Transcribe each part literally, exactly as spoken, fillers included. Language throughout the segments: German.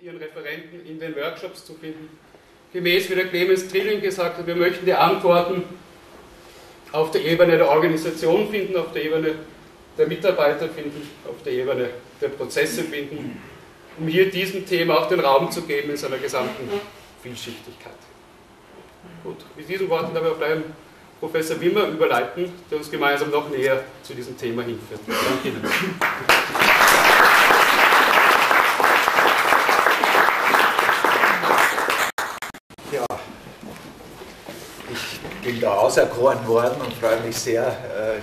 mit ihren Referenten in den Workshops zu finden. Gemäß, wie der Clemens Trilling gesagt hat, wir möchten die Antworten auf der Ebene der Organisation finden, auf der Ebene der Mitarbeiter finden, auf der Ebene der Prozesse finden, um hier diesem Thema auch den Raum zu geben in seiner gesamten Vielschichtigkeit. Gut, mit diesen Worten darf ich auf deinen Professor Wimmer überleiten, der uns gemeinsam noch näher zu diesem Thema hinführt. Danke Ihnen. Ja, ich bin da auserkoren worden und freue mich sehr,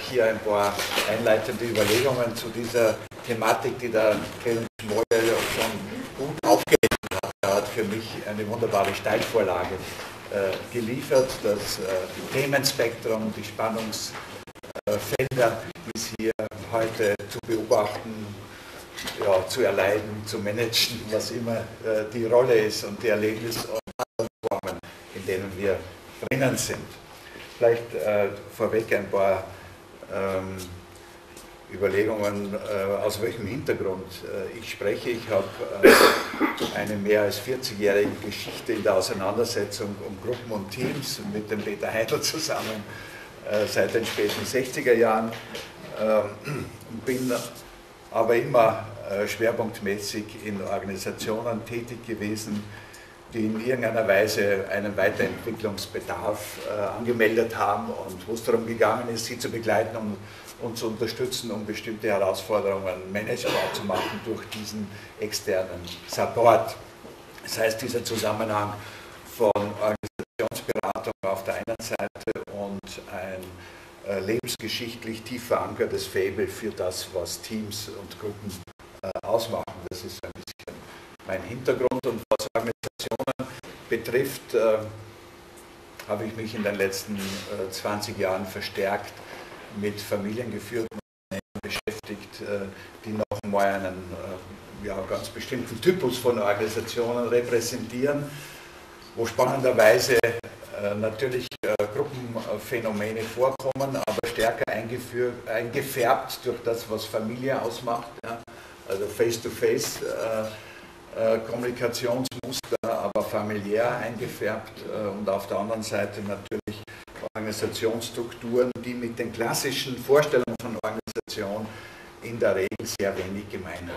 hier ein paar einleitende Überlegungen zu dieser Thematik, die der Clemens Schmoll schon gut aufgegriffen hat. Er hat für mich eine wunderbare Steilvorlage geliefert, das Themenspektrum, die Spannungsfelder, die es hier heute zu beobachten, ja, zu erleiden, zu managen, was immer die Rolle ist und die Erlebnis- und Handlungsformen, in denen wir drinnen sind. Vielleicht äh, vorweg ein paar ähm, Überlegungen, äh, aus welchem Hintergrund äh, ich spreche. Ich habe äh, eine mehr als vierzigjährige Geschichte in der Auseinandersetzung um Gruppen und Teams mit dem Peter Heintel zusammen äh, seit den späten sechziger Jahren äh, bin aber immer äh, schwerpunktmäßig in Organisationen tätig gewesen, die in irgendeiner Weise einen Weiterentwicklungsbedarf äh, angemeldet haben und wo es darum gegangen ist, sie zu begleiten und und zu unterstützen, um bestimmte Herausforderungen managebar zu machen durch diesen externen Support. Das heißt, dieser Zusammenhang von Organisationsberatung auf der einen Seite und ein äh, lebensgeschichtlich tief verankertes Faible für das, was Teams und Gruppen äh, ausmachen. Das ist ein bisschen mein Hintergrund. Und was Organisationen betrifft, äh, habe ich mich in den letzten äh, zwanzig Jahren verstärkt mit familiengeführten Unternehmen beschäftigt, die noch mal einen ja, ganz bestimmten Typus von Organisationen repräsentieren, wo spannenderweise natürlich Gruppenphänomene vorkommen, aber stärker eingefärbt durch das, was Familie ausmacht, ja? Also Face-to-Face-Kommunikationsmuster, aber familiär eingefärbt, und auf der anderen Seite natürlich Organisationsstrukturen, die mit den klassischen Vorstellungen von Organisation in der Regel sehr wenig gemein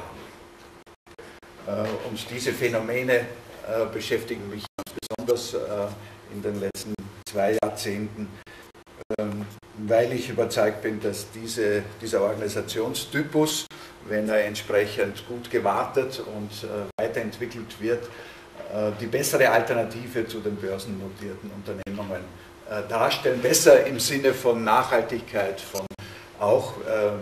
haben. Und diese Phänomene beschäftigen mich ganz besonders in den letzten zwei Jahrzehnten, weil ich überzeugt bin, dass diese, dieser Organisationstypus, wenn er entsprechend gut gewartet und weiterentwickelt wird, die bessere Alternative zu den börsennotierten Unternehmungen darstellen, besser im Sinne von Nachhaltigkeit, von auch äh,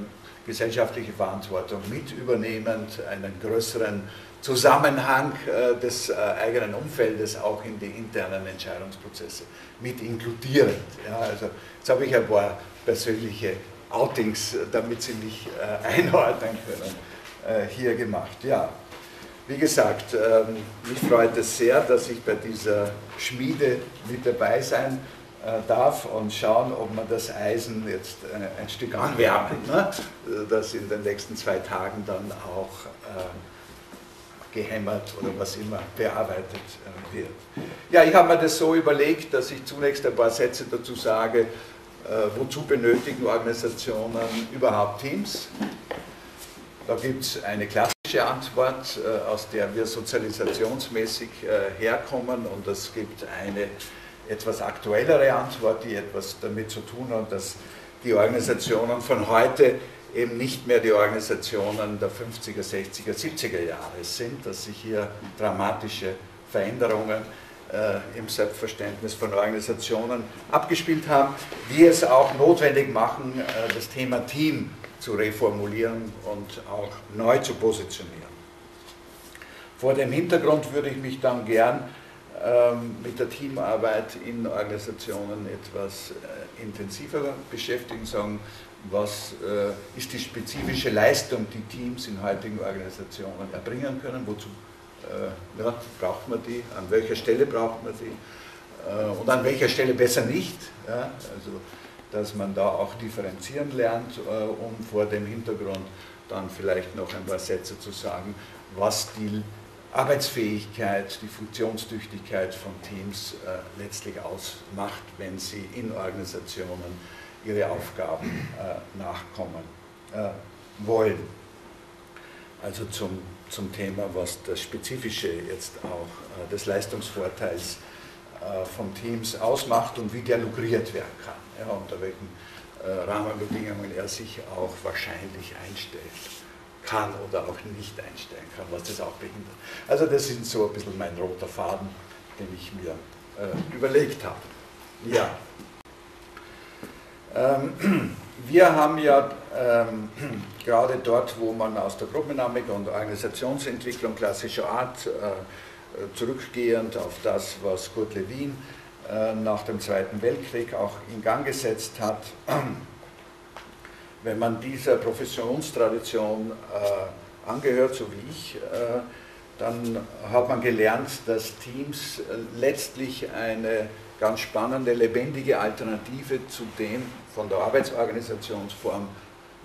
gesellschaftliche Verantwortung mit übernehmend, einen größeren Zusammenhang äh, des äh, eigenen Umfeldes auch in die internen Entscheidungsprozesse mit inkludierend. Ja, also jetzt habe ich ein paar persönliche Outings, damit Sie mich äh, einordnen können, äh, hier gemacht. Ja. Wie gesagt, äh, mich freut es sehr, dass ich bei dieser Schmiede mit dabei sein darf und schauen, ob man das Eisen jetzt ein Stück anwärmen, ne? Das in den nächsten zwei Tagen dann auch äh, gehämmert oder was immer bearbeitet äh, wird. Ja, ich habe mir das so überlegt, dass ich zunächst ein paar Sätze dazu sage, äh, wozu benötigen Organisationen überhaupt Teams? Da gibt es eine klassische Antwort, äh, aus der wir sozialisationsmäßig äh, herkommen, und es gibt eine etwas aktuellere Antwort, die etwas damit zu tun hat, dass die Organisationen von heute eben nicht mehr die Organisationen der fünfziger, sechziger, siebziger Jahre sind, dass sich hier dramatische Veränderungen äh, im Selbstverständnis von Organisationen abgespielt haben, die es auch notwendig machen, äh, das Thema Team zu reformulieren und auch neu zu positionieren. Vor dem Hintergrund würde ich mich dann gern mit der Teamarbeit in Organisationen etwas äh, intensiver beschäftigen, sagen, was äh, ist die spezifische Leistung, die Teams in heutigen Organisationen erbringen können, wozu äh, ja, braucht man die, an welcher Stelle braucht man die äh, und an welcher Stelle besser nicht, ja? Also, dass man da auch differenzieren lernt, äh, um vor dem Hintergrund dann vielleicht noch ein paar Sätze zu sagen, was die Arbeitsfähigkeit, die Funktionstüchtigkeit von Teams äh, letztlich ausmacht, wenn sie in Organisationen ihre Aufgaben äh, nachkommen äh, wollen. Also zum, zum Thema, was das Spezifische jetzt auch äh, des Leistungsvorteils äh, von Teams ausmacht und wie der lukriert werden kann, ja, unter welchen äh, Rahmenbedingungen er sich auch wahrscheinlich einstellt kann oder auch nicht einstellen kann, was das auch behindert. Also das ist so ein bisschen mein roter Faden, den ich mir äh, überlegt habe. Ja. Ähm, wir haben ja ähm, gerade dort, wo man aus der Gruppendynamik und Organisationsentwicklung klassischer Art äh, zurückgehend auf das, was Kurt Lewin äh, nach dem Zweiten Weltkrieg auch in Gang gesetzt hat, wenn man dieser Professionstradition äh, angehört, so wie ich, äh, dann hat man gelernt, dass Teams letztlich eine ganz spannende, lebendige Alternative zu dem, von der Arbeitsorganisationsform,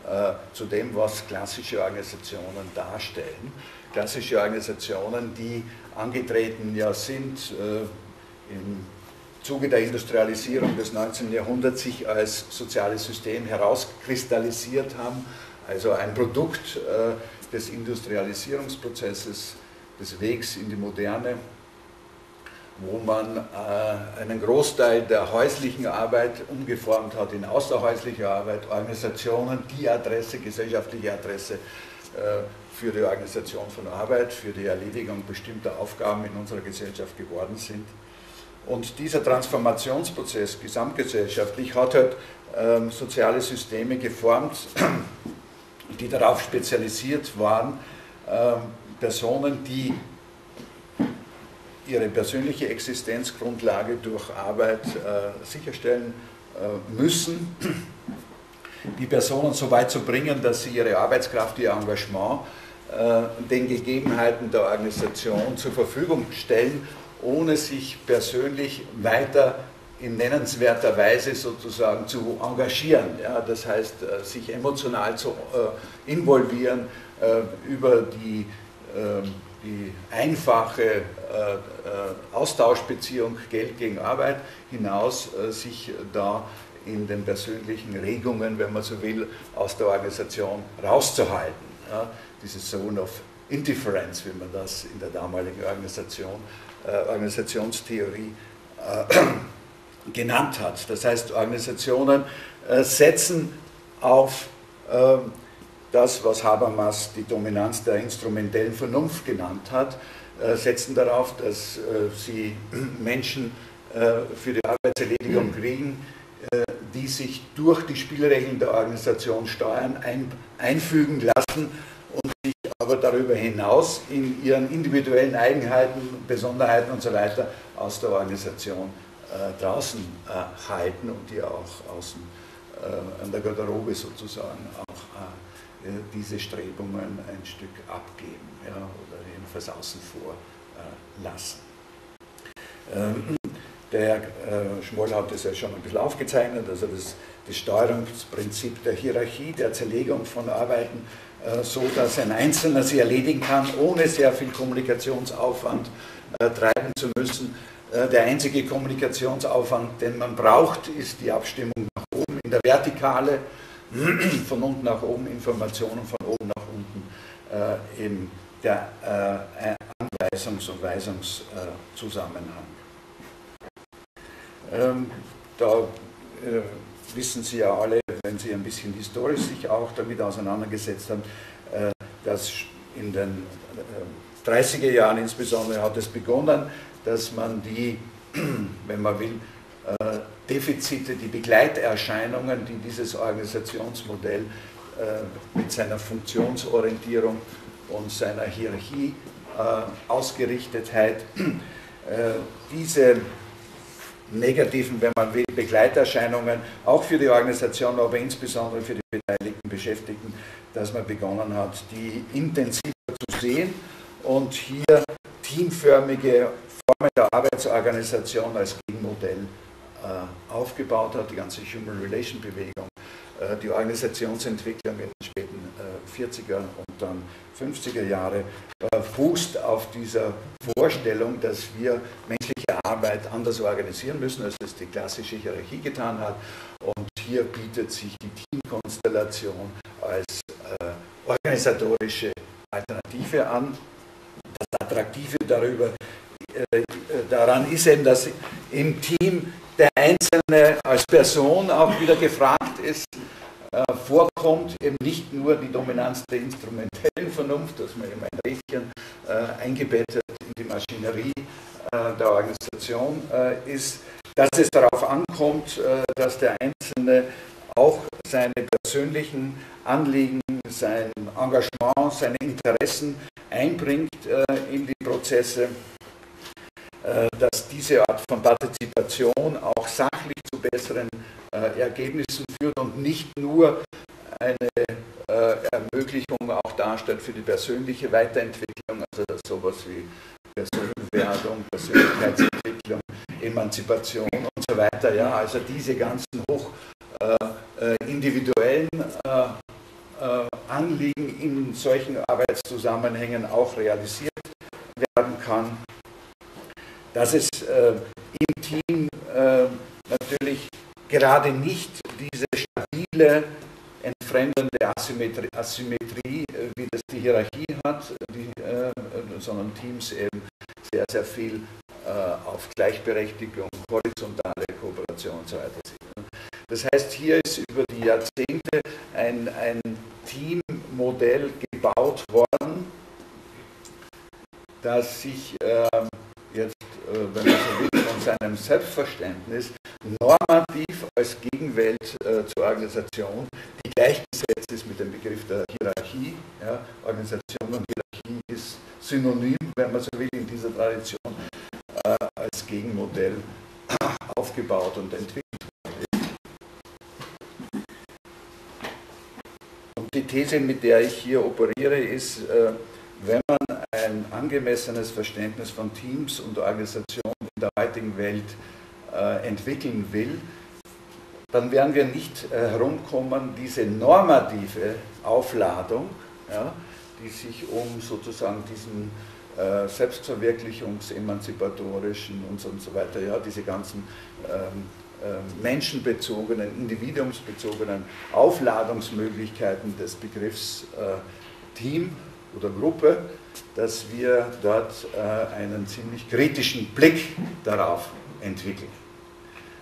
äh, zu dem, was klassische Organisationen darstellen. Klassische Organisationen, die angetreten ja sind, äh, im Zuge der Industrialisierung des neunzehnten Jahrhunderts sich als soziales System herauskristallisiert haben, also ein Produkt äh, des Industrialisierungsprozesses, des Wegs in die Moderne, wo man äh, einen Großteil der häuslichen Arbeit umgeformt hat in außerhäusliche Arbeit, Organisationen, die Adresse, gesellschaftliche Adresse äh, für die Organisation von Arbeit, für die Erledigung bestimmter Aufgaben in unserer Gesellschaft geworden sind. Und dieser Transformationsprozess gesamtgesellschaftlich hat halt ähm, soziale Systeme geformt, die darauf spezialisiert waren, ähm, Personen, die ihre persönliche Existenzgrundlage durch Arbeit äh, sicherstellen äh, müssen, die Personen so weit zu bringen, dass sie ihre Arbeitskraft, ihr Engagement äh, den Gegebenheiten der Organisation zur Verfügung stellen, ohne sich persönlich weiter in nennenswerter Weise sozusagen zu engagieren. Ja, das heißt, sich emotional zu äh, involvieren äh, über die, äh, die einfache äh, Austauschbeziehung Geld gegen Arbeit hinaus, äh, sich da in den persönlichen Regungen, wenn man so will, aus der Organisation rauszuhalten. Ja, dieses Zone of Indifference, wie man das in der damaligen Organisation Äh, Organisationstheorie äh, genannt hat. Das heißt, Organisationen äh, setzen auf äh, das, was Habermas die Dominanz der instrumentellen Vernunft genannt hat, äh, setzen darauf, dass äh, sie Menschen äh, für die Arbeitserledigung kriegen, äh, die sich durch die Spielregeln der Organisation steuern, ein, einfügen lassen und sich aber darüber hinaus in ihren individuellen Eigenheiten, Besonderheiten und so weiter aus der Organisation äh, draußen äh, halten und die auch außen äh, an der Garderobe sozusagen auch äh, diese Strebungen ein Stück abgeben, ja, oder jedenfalls außen vor äh, lassen. Ähm, der äh, Schmoll hat das ja schon ein bisschen aufgezeichnet, also das, das Steuerungsprinzip der Hierarchie, der Zerlegung von Arbeiten, so dass ein Einzelner sie erledigen kann, ohne sehr viel Kommunikationsaufwand äh, treiben zu müssen. Äh, der einzige Kommunikationsaufwand, den man braucht, ist die Abstimmung nach oben in der Vertikale, von unten nach oben Informationen, von oben nach unten äh, in der äh, Anweisungs- und Weisungszusammenhang. Äh, ähm, da äh, wissen Sie ja alle, wenn Sie ein bisschen historisch sich auch damit auseinandergesetzt haben, dass in den dreißiger Jahren insbesondere hat es begonnen, dass man die, wenn man will, Defizite, die Begleiterscheinungen, die dieses Organisationsmodell mit seiner Funktionsorientierung und seiner Hierarchieausgerichtetheit, diese negativen, wenn man will, Begleiterscheinungen, auch für die Organisation, aber insbesondere für die beteiligten Beschäftigten, dass man begonnen hat, die intensiver zu sehen und hier teamförmige Formen der Arbeitsorganisation als Gegenmodell äh, aufgebaut hat, die ganze Human Relation Bewegung, äh, die Organisationsentwicklung in den späten äh, vierziger und dann fünfziger Jahre, fußt auf dieser Vorstellung, dass wir menschliche Arbeit anders organisieren müssen, als es die klassische Hierarchie getan hat. Und hier bietet sich die Teamkonstellation als äh, organisatorische Alternative an. Das Attraktive darüber, äh, daran ist eben, dass im Team der Einzelne als Person auch wieder gefragt ist, äh, vorkommt, eben nicht nur die Dominanz der instrumentellen Vernunft, dass man eben ein Rädchen äh, eingebettet in die Maschinerie äh, der Organisation äh, ist, dass es darauf ankommt, äh, dass der Einzelne auch seine persönlichen Anliegen, sein Engagement, seine Interessen einbringt äh, in die Prozesse, äh, dass diese Art von Partizipation auch sachlich zu besseren äh, Ergebnissen führt und nicht nur eine äh, Ermöglichung auch darstellt für die persönliche Weiterentwicklung, also dass sowas wie Personenwerdung, Persönlichkeitsentwicklung, Emanzipation und so weiter, ja, also diese ganzen hoch äh, individuellen äh, Anliegen in solchen Arbeitszusammenhängen auch realisiert werden kann, dass es äh, im Team äh, natürlich gerade nicht diese stabile, entfremdende Asymmetrie, Asymmetrie äh, wie das die Hierarchie hat, die, äh, sondern Teams eben sehr, sehr viel äh, auf Gleichberechtigung, horizontale Kooperation und so weiter sind. Das heißt, hier ist über die Jahrzehnte ein, ein Teammodell gebaut worden, das sich äh, jetzt, äh, wenn man so will, von seinem Selbstverständnis normativ als Gegenwelt äh, zur Organisation, die gleichgesetzt ist mit dem Begriff der Hierarchie. Ja, Organisation und Hierarchie ist synonym, wenn man so will, in dieser Tradition äh, als Gegenmodell aufgebaut und entwickelt. Die These, mit der ich hier operiere, ist, wenn man ein angemessenes Verständnis von Teams und Organisationen in der heutigen Welt entwickeln will, dann werden wir nicht herumkommen, diese normative Aufladung, ja, die sich um sozusagen diesen selbstverwirklichungs-, emanzipatorischen und so, und so weiter, ja, diese ganzen ähm, menschenbezogenen, individuumsbezogenen Aufladungsmöglichkeiten des Begriffs äh, Team oder Gruppe, dass wir dort äh, einen ziemlich kritischen Blick darauf entwickeln.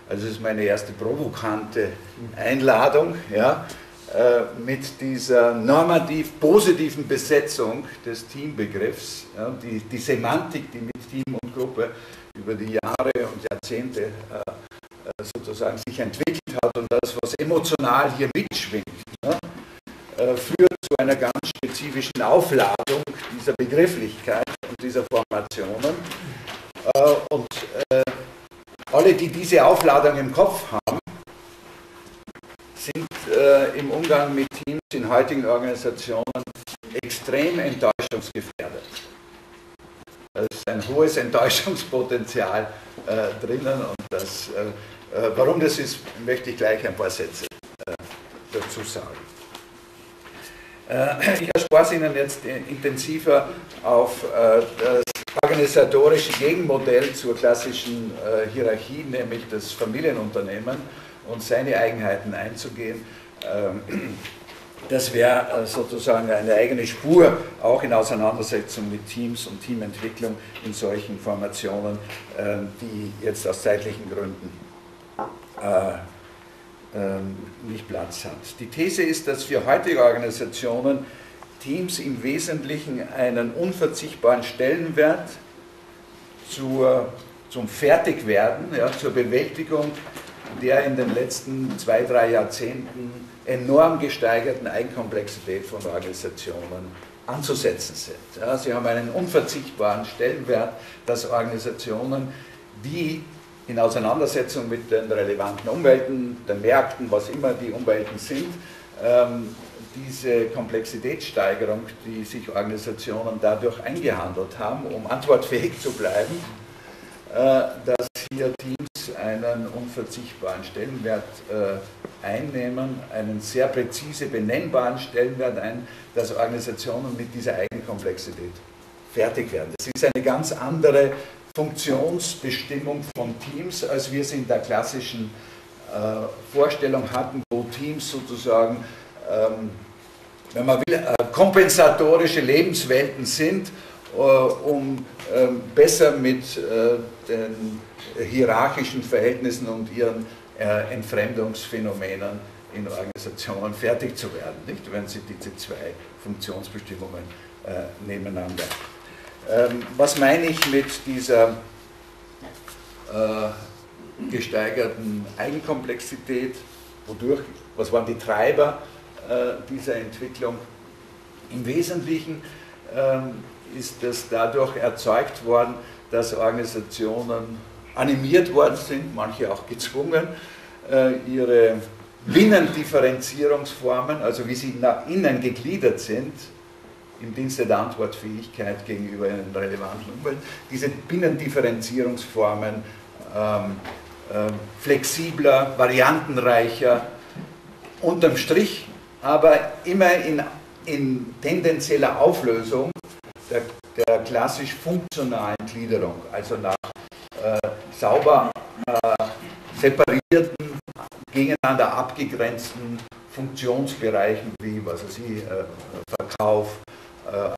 Also das ist meine erste provokante Einladung, ja, äh, mit dieser normativ-positiven Besetzung des Teambegriffs, ja, die, die Semantik, die mit Team und Gruppe über die Jahre und Jahrzehnte äh, sozusagen sich entwickelt hat und das, was emotional hier mitschwingt, ne, führt zu einer ganz spezifischen Aufladung dieser Begrifflichkeit und dieser Formationen. Und alle, die diese Aufladung im Kopf haben, sind im Umgang mit Teams in heutigen Organisationen extrem enttäuschungsgefährdet. Es ist ein hohes Enttäuschungspotenzial äh, drinnen und das, äh, warum das ist, möchte ich gleich ein paar Sätze äh, dazu sagen. Äh, ich erspare Ihnen jetzt intensiver auf äh, das organisatorische Gegenmodell zur klassischen äh, Hierarchie, nämlich das Familienunternehmen und seine Eigenheiten einzugehen. Ähm, Das wäre sozusagen eine eigene Spur, auch in Auseinandersetzung mit Teams und Teamentwicklung in solchen Formationen, die jetzt aus zeitlichen Gründen nicht Platz hat. Die These ist, dass für heutige Organisationen Teams im Wesentlichen einen unverzichtbaren Stellenwert zur, zum Fertigwerden, ja, zur Bewältigung der in den letzten zwei, drei Jahrzehnten enorm gesteigerten Eigenkomplexität von Organisationen anzusetzen sind. Ja, sie haben einen unverzichtbaren Stellenwert, dass Organisationen, die in Auseinandersetzung mit den relevanten Umwelten, den Märkten, was immer die Umwelten sind, ähm, diese Komplexitätssteigerung, die sich Organisationen dadurch eingehandelt haben, um antwortfähig zu bleiben, äh, dass vier Teams einen unverzichtbaren Stellenwert äh, einnehmen, einen sehr präzise benennbaren Stellenwert ein, dass Organisationen mit dieser Eigenkomplexität fertig werden. Das ist eine ganz andere Funktionsbestimmung von Teams, als wir sie in der klassischen äh, Vorstellung hatten, wo Teams sozusagen, ähm, wenn man will, äh, kompensatorische Lebenswelten sind, äh, um äh, besser mit äh, den hierarchischen Verhältnissen und ihren äh, Entfremdungsphänomenen in Organisationen fertig zu werden, nicht? Wenn sie diese zwei Funktionsbestimmungen äh, nebeneinander. Ähm, was meine ich mit dieser äh, gesteigerten Eigenkomplexität? Wodurch, was waren die Treiber äh, dieser Entwicklung? Im Wesentlichen ähm, ist das dadurch erzeugt worden, dass Organisationen animiert worden sind, manche auch gezwungen, äh, ihre Binnendifferenzierungsformen, also wie sie nach innen gegliedert sind, im Dienste der Antwortfähigkeit gegenüber den relevanten Umwelt, diese Binnendifferenzierungsformen ähm, äh, flexibler, variantenreicher, unterm Strich, aber immer in, in tendenzieller Auflösung der, der klassisch funktionalen Gliederung, also nach äh, sauber äh, separierten, gegeneinander abgegrenzten Funktionsbereichen wie, was weiß ich, äh, Verkauf,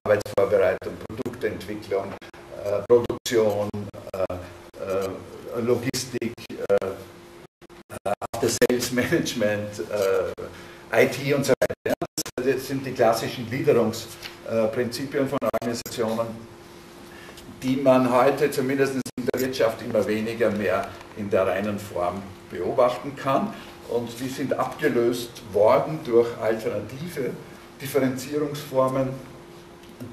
Arbeitsvorbereitung, Produktentwicklung, äh, Produktion, äh, äh, Logistik, äh, After-Sales-Management, äh, I T und so weiter. Das sind die klassischen Gliederungsprinzipien äh, von Organisationen, die man heute zumindest in der Wirtschaft immer weniger mehr in der reinen Form beobachten kann. Und die sind abgelöst worden durch alternative Differenzierungsformen,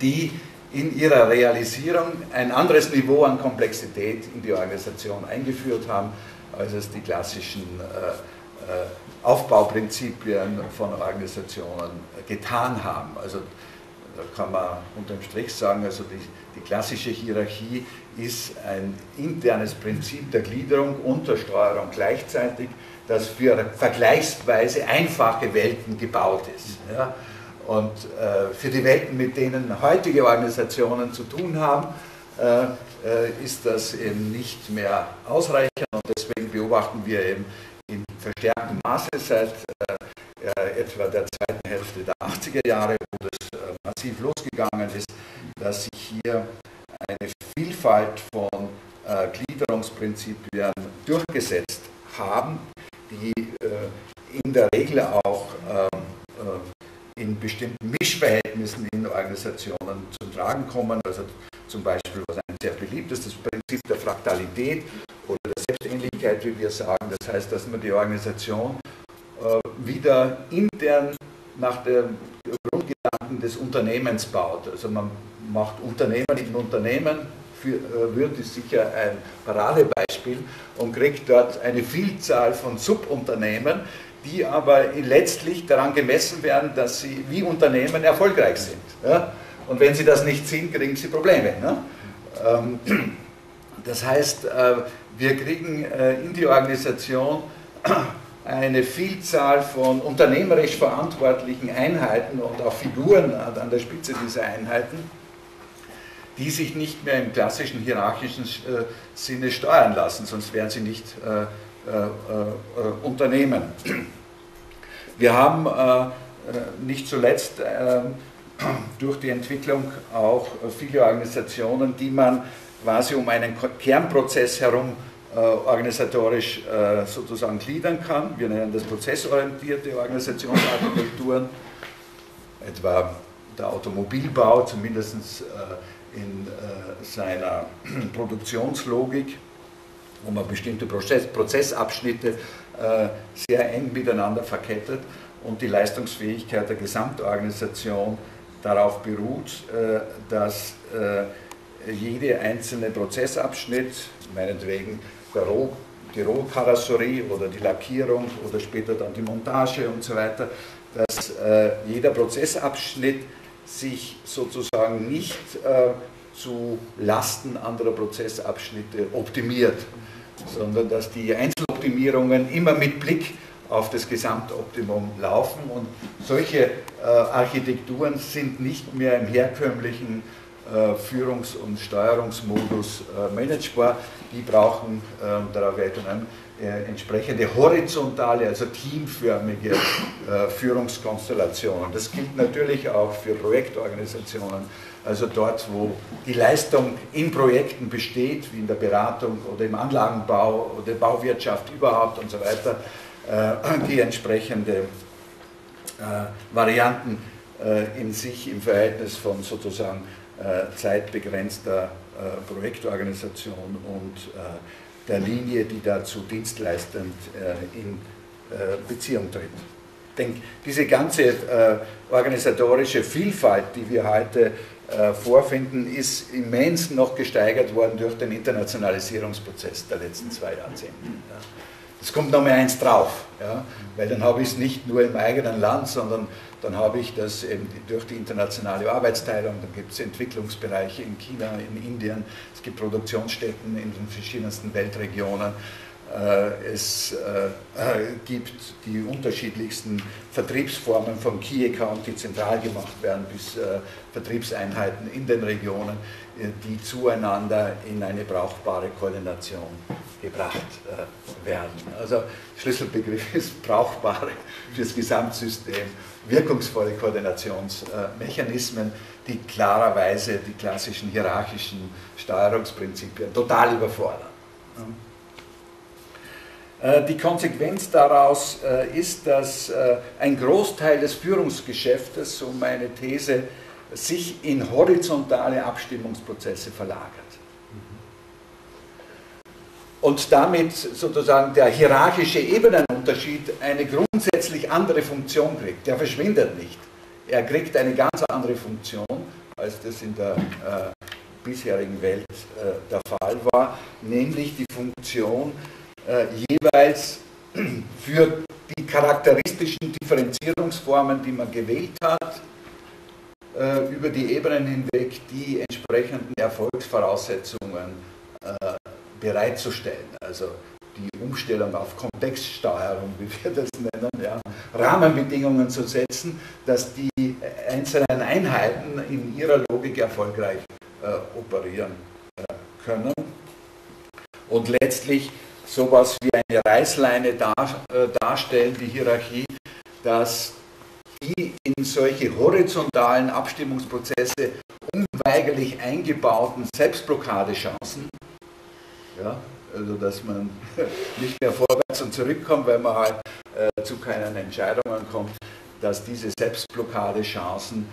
die in ihrer Realisierung ein anderes Niveau an Komplexität in die Organisation eingeführt haben, als es die klassischen äh, Aufbauprinzipien von Organisationen getan haben. Also da kann man unterm Strich sagen, also die, die klassische Hierarchie ist ein internes Prinzip der Gliederung und der Steuerung gleichzeitig, das für vergleichsweise einfache Welten gebaut ist. Ja? Und äh, für die Welten, mit denen heutige Organisationen zu tun haben, äh, äh, ist das eben nicht mehr ausreichend. Und deswegen beobachten wir eben in verstärktem Maße seit äh, etwa der zweiten Hälfte der achtziger Jahre, wo das äh, massiv losgegangen ist, dass sich hier eine Vielfalt von äh, Gliederungsprinzipien durchgesetzt haben, die äh, in der Regel auch ähm, äh, in bestimmten Mischverhältnissen in Organisationen zum Tragen kommen, also zum Beispiel, was ein sehr beliebt ist, das Prinzip der Fraktalität oder der Selbstähnlichkeit, wie wir sagen. Das heißt, dass man die Organisation äh, wieder intern nach dem Grundgedanken des Unternehmens baut. Also man macht Unternehmen in Unternehmen, für, äh, Würth ist sicher ein Paradebeispiel, und kriegt dort eine Vielzahl von Subunternehmen, die aber letztlich daran gemessen werden, dass sie wie Unternehmen erfolgreich sind. Ja? Und wenn sie das nicht sind, kriegen sie Probleme. Ne? Ähm, das heißt, äh, wir kriegen äh, in die Organisation eine Vielzahl von unternehmerisch verantwortlichen Einheiten und auch Figuren an der Spitze dieser Einheiten, die sich nicht mehr im klassischen hierarchischen äh, Sinne steuern lassen, sonst wären sie nicht äh, Äh, äh, Unternehmen. Wir haben äh, nicht zuletzt äh, durch die Entwicklung auch viele Organisationen, die man quasi um einen Kernprozess herum äh, organisatorisch äh, sozusagen gliedern kann. Wir nennen das prozessorientierte Organisationsarchitekturen, etwa der Automobilbau, zumindest äh, in äh, seiner Produktionslogik, wo man bestimmte Prozess, Prozessabschnitte äh, sehr eng miteinander verkettet und die Leistungsfähigkeit der Gesamtorganisation darauf beruht, äh, dass äh, jeder einzelne Prozessabschnitt, meinetwegen der Roh, die Rohkarosserie oder die Lackierung oder später dann die Montage und so weiter, dass äh, jeder Prozessabschnitt sich sozusagen nicht äh, zu Lasten anderer Prozessabschnitte optimiert, sondern dass die Einzeloptimierungen immer mit Blick auf das Gesamtoptimum laufen, und solche äh, Architekturen sind nicht mehr im herkömmlichen äh, Führungs- und Steuerungsmodus äh, managebar, die brauchen äh, darauf weiteren äh, entsprechende horizontale, also teamförmige äh, Führungskonstellationen. Das gilt natürlich auch für Projektorganisationen, also dort, wo die Leistung in Projekten besteht, wie in der Beratung oder im Anlagenbau oder Bauwirtschaft überhaupt und so weiter, die entsprechende äh, Varianten äh, in sich im Verhältnis von sozusagen äh, zeitbegrenzter äh, Projektorganisation und äh, der Linie, die dazu dienstleistend äh, in äh, Beziehung tritt. Ich denke, diese ganze äh, organisatorische Vielfalt, die wir heute äh, vorfinden, ist immens noch gesteigert worden durch den Internationalisierungsprozess der letzten zwei Jahrzehnte. Ja. Es kommt noch mal eins drauf, ja? Weil dann habe ich es nicht nur im eigenen Land, sondern dann habe ich das eben durch die internationale Arbeitsteilung, dann gibt es Entwicklungsbereiche in China, in Indien, es gibt Produktionsstätten in den verschiedensten Weltregionen, es gibt die unterschiedlichsten Vertriebsformen von Key Account, die zentral gemacht werden, bis Vertriebseinheiten in den Regionen, die zueinander in eine brauchbare Koordination gebracht werden. Also Schlüsselbegriff ist brauchbare, für das Gesamtsystem wirkungsvolle Koordinationsmechanismen, die klarerweise die klassischen hierarchischen Steuerungsprinzipien total überfordern. Die Konsequenz daraus ist, dass ein Großteil des Führungsgeschäftes, so meine These, sich in horizontale Abstimmungsprozesse verlagert. Und damit sozusagen der hierarchische Ebenenunterschied eine grundsätzlich andere Funktion kriegt. Der verschwindet nicht. Er kriegt eine ganz andere Funktion, als das in der äh, bisherigen Welt äh, der Fall war, nämlich die Funktion, Äh, jeweils für die charakteristischen Differenzierungsformen, die man gewählt hat, äh, über die Ebenen hinweg die entsprechenden Erfolgsvoraussetzungen äh, bereitzustellen. Also die Umstellung auf Kontextsteuerung, wie wir das nennen, ja, Rahmenbedingungen zu setzen, dass die einzelnen Einheiten in ihrer Logik erfolgreich äh, operieren äh, können. Und letztlich sowas wie eine Reißleine dar, äh, darstellen, die Hierarchie, dass die in solche horizontalen Abstimmungsprozesse unweigerlich eingebauten Selbstblockadechancen, ja, also dass man nicht mehr vorwärts und zurückkommt, weil man halt äh, zu keinen Entscheidungen kommt, dass diese Selbstblockadechancen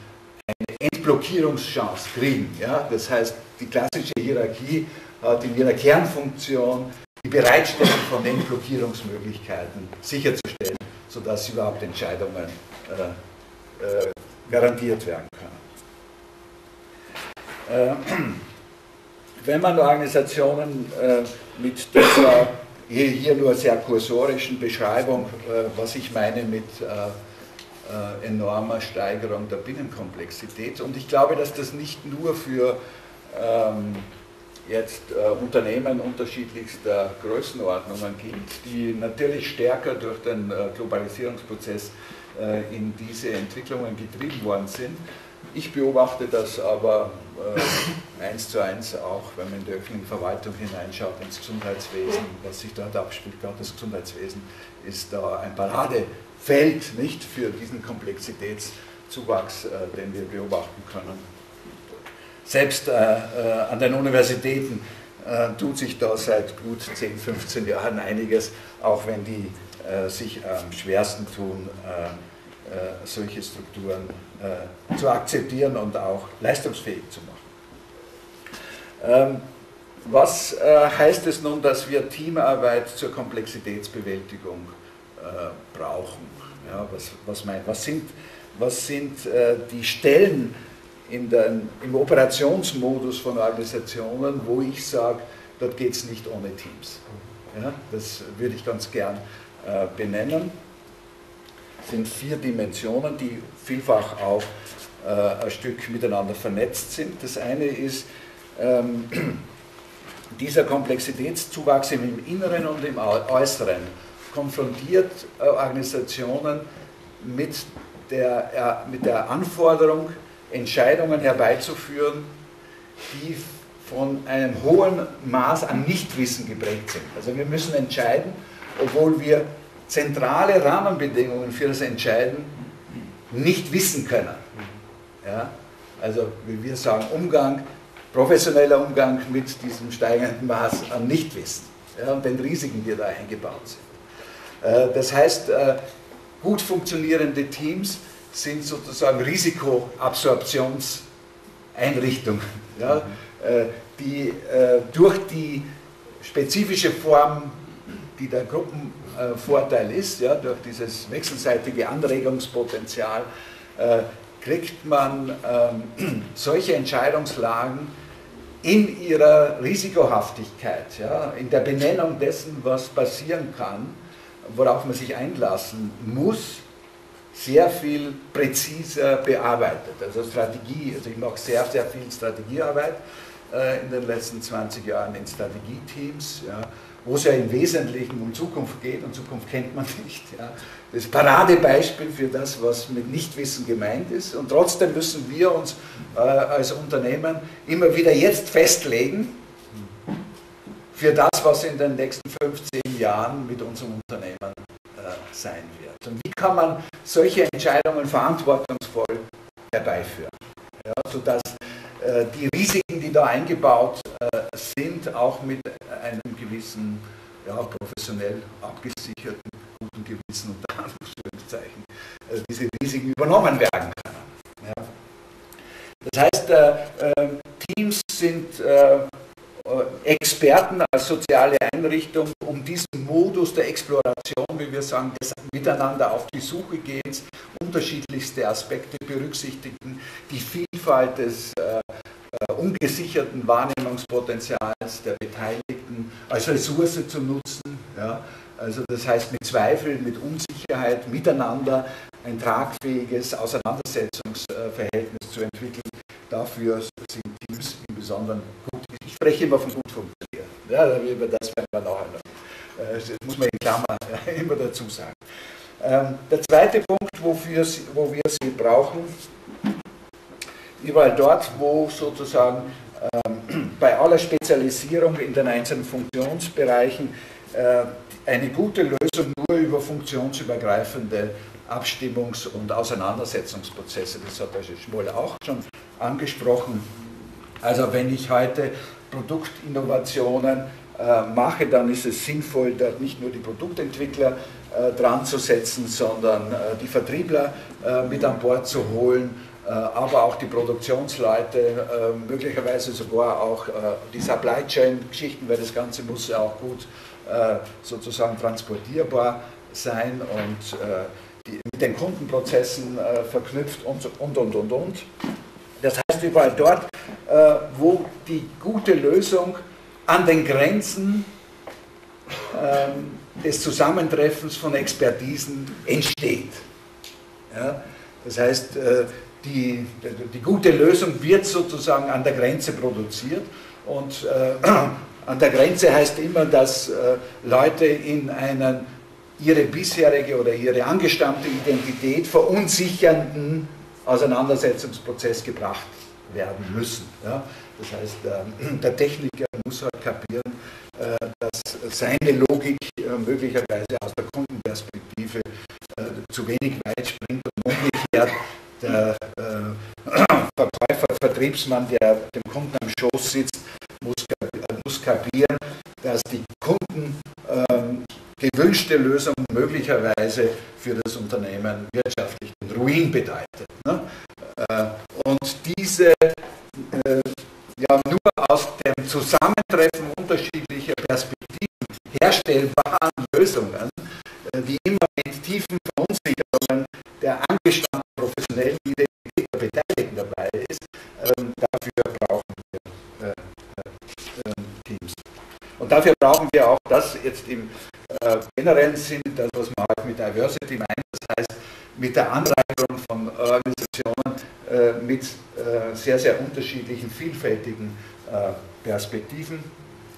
eine Entblockierungschance kriegen. Ja? Das heißt, die klassische Hierarchie hat in ihrer Kernfunktion die Bereitstellung von den Blockierungsmöglichkeiten sicherzustellen, sodass überhaupt Entscheidungen äh, äh, garantiert werden können. Äh, wenn man Organisationen äh, mit dieser hier, hier nur sehr kursorischen Beschreibung, äh, was ich meine mit äh, äh, enormer Steigerung der Binnenkomplexität, und ich glaube, dass das nicht nur für ähm, jetzt äh, Unternehmen unterschiedlichster Größenordnungen gilt, die natürlich stärker durch den äh, Globalisierungsprozess äh, in diese Entwicklungen getrieben worden sind. Ich beobachte das aber äh, eins zu eins auch, wenn man in die öffentliche Verwaltung hineinschaut, ins Gesundheitswesen, was sich dort abspielt. Gerade das Gesundheitswesen ist da ein Paradefeld, nicht, für diesen Komplexitätszuwachs, äh, den wir beobachten können. Selbst äh, äh, an den Universitäten äh, tut sich da seit gut zehn, fünfzehn Jahren einiges, auch wenn die äh, sich am schwersten tun, äh, äh, solche Strukturen äh, zu akzeptieren und auch leistungsfähig zu machen. Ähm, was äh, heißt es nun, dass wir Teamarbeit zur Komplexitätsbewältigung äh, brauchen? Ja, was, was, mein, was sind, was sind äh, die Stellen, In den, im Operationsmodus von Organisationen, wo ich sage, dort geht es nicht ohne Teams. Ja, das würde ich ganz gern äh, benennen. Es sind vier Dimensionen, die vielfach auch äh, ein Stück miteinander vernetzt sind. Das eine ist ähm, dieser Komplexitätszuwachs im Inneren und im Äußeren konfrontiert Organisationen mit der, mit der Anforderung, Entscheidungen herbeizuführen, die von einem hohen Maß an Nichtwissen geprägt sind. Also wir müssen entscheiden, obwohl wir zentrale Rahmenbedingungen für das Entscheiden nicht wissen können. Ja? Also wie wir sagen, Umgang, professioneller Umgang mit diesem steigenden Maß an Nichtwissen, ja, und den Risiken, die da eingebaut sind. Das heißt, gut funktionierende Teams sind sozusagen Risikoabsorptionseinrichtungen, ja, die durch die spezifische Form, die der Gruppenvorteil ist, ja, durch dieses wechselseitige Anregungspotenzial, kriegt man ähm, solche Entscheidungslagen in ihrer Risikohaftigkeit, ja, in der Benennung dessen, was passieren kann, worauf man sich einlassen muss, sehr viel präziser bearbeitet. Also Strategie, also ich mache sehr, sehr viel Strategiearbeit äh, in den letzten zwanzig Jahren in Strategieteams, ja, wo es ja im Wesentlichen um Zukunft geht, und Zukunft kennt man nicht. Ja. Das Paradebeispiel für das, was mit Nichtwissen gemeint ist. Und trotzdem müssen wir uns äh, als Unternehmen immer wieder jetzt festlegen für das, was in den nächsten fünfzehn Jahren mit unserem Unternehmen äh, sein wird. Und wie kann man solche Entscheidungen verantwortungsvoll herbeiführen, ja, sodass äh, die Risiken, die da eingebaut äh, sind, auch mit einem gewissen, ja, professionell abgesicherten, guten Gewissen unter Anführungszeichen, also diese Risiken übernommen werden können. Ja. Das heißt, äh, äh, Teams sind äh, Experten als soziale Einrichtung, um diesen Modus der Exploration, wie wir sagen, des Miteinander auf die Suche gehens, unterschiedlichste Aspekte berücksichtigen, die Vielfalt des äh, ungesicherten Wahrnehmungspotenzials der Beteiligten als Ressource zu nutzen. Ja? Also das heißt, mit Zweifel, mit Unsicherheit, miteinander ein tragfähiges Auseinandersetzungsverhältnis zu entwickeln. Dafür sind Teams im Besonderen gut. Ich spreche immer von gut funktionieren. Ja, über das werden wir nachher noch. Das muss man in Klammern immer dazu sagen. Der zweite Punkt, wofür, wo wir sie brauchen, überall dort, wo sozusagen ähm, bei aller Spezialisierung in den einzelnen Funktionsbereichen äh, eine gute Lösung nur über funktionsübergreifende Abstimmungs- und Auseinandersetzungsprozesse, das hat der Schmoll auch schon angesprochen. Also wenn ich heute Produktinnovationen äh, mache, dann ist es sinnvoll, dort nicht nur die Produktentwickler äh, dran zu setzen, sondern äh, die Vertriebler äh, mit an Bord zu holen, aber auch die Produktionsleute, möglicherweise sogar auch die Supply Chain-Geschichten, weil das Ganze muss ja auch gut sozusagen transportierbar sein und mit den Kundenprozessen verknüpft und, und, und, und, und. Das heißt, überall dort, wo die gute Lösung an den Grenzen des Zusammentreffens von Expertisen entsteht. Das heißt, Die, die gute Lösung wird sozusagen an der Grenze produziert, und äh, an der Grenze heißt immer, dass äh, Leute in einen ihre bisherige oder ihre angestammte Identität verunsichernden Auseinandersetzungsprozess gebracht werden müssen. Ja? Das heißt, äh, der Techniker muss halt kapieren, äh, dass seine Logik äh, möglicherweise aus der Kundenperspektive äh, zu wenig weit springt und umgekehrt der Verkäufer, Vertriebsmann, der dem Kunden am Schoß sitzt, muss kapieren, dass die Kunden ähm, gewünschte Lösung möglicherweise für das Unternehmen wirtschaftlich den Ruin bedeutet. Ne? Äh, und diese äh, ja nur aus dem Zusammentreffen unterschiedlicher Perspektiven herstellbaren Lösungen, äh, die immer mit tiefen Verunsicherungen der angestammten professionellen Identität der Beteiligten dabei ist, ähm, dafür brauchen wir äh, äh, Teams. Und dafür brauchen wir auch das jetzt im äh, generellen Sinn, das was man halt mit Diversity meint, das heißt mit der Anreicherung von Organisationen äh, mit äh, sehr, sehr unterschiedlichen, vielfältigen äh, Perspektiven.